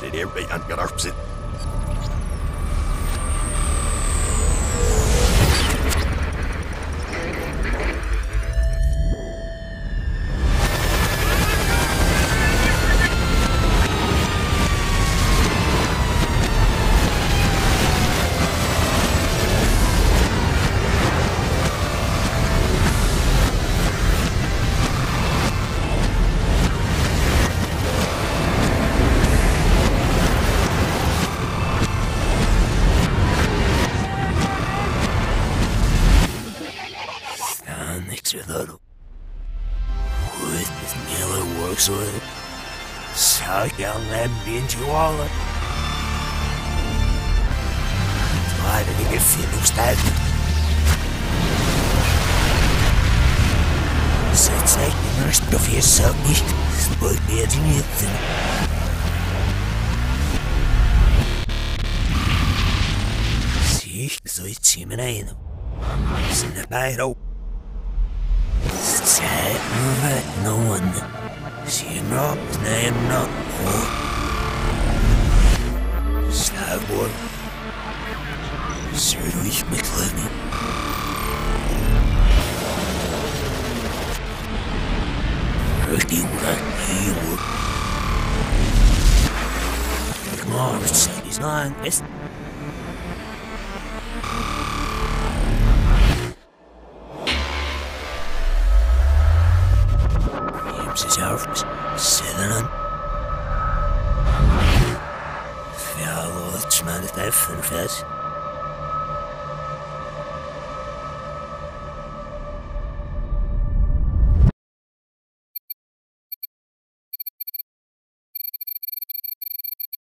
det är vi an garage sit. Sir Louis McClennie. Rookie what he would. Like Marvin said, he's not missing. James is out from Sutherland. Fellow, it's not a death and fest.